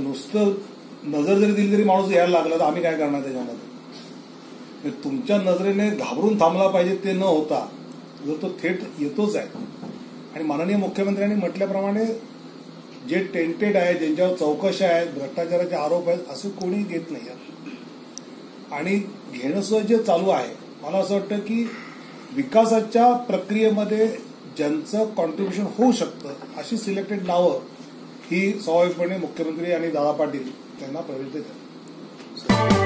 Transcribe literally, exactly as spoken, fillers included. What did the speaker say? नुसतं नजर जरी दिली तरी माणूस यायला लागला तर आम्ही काय करणार त्याच्यामध्ये. तुमच्या नजरेने घाबरून थांबला पाहिजे ते न होता जो तो थेट येतोच आहे. आणि माननीय मुख्यमंत्र्यांनी म्हटल्याप्रमाणे जे टेंटेड आहेत, ज्यांच्यावर चौकशा आहेत, भ्रष्टाचाराचे आरोप आहेत, असं कोणी घेत नाही आणि घेणंसं जे चालू आहे. मला असं वाटतं की विकासाच्या प्रक्रियेमध्ये ज्यांचं कॉन्ट्रीब्युशन होऊ शकतं अशी सिलेक्टेड नावं ही स्वाभाविकपणे मुख्यमंत्री आणि दादा पाटील त्यांना प्रवेश देतात.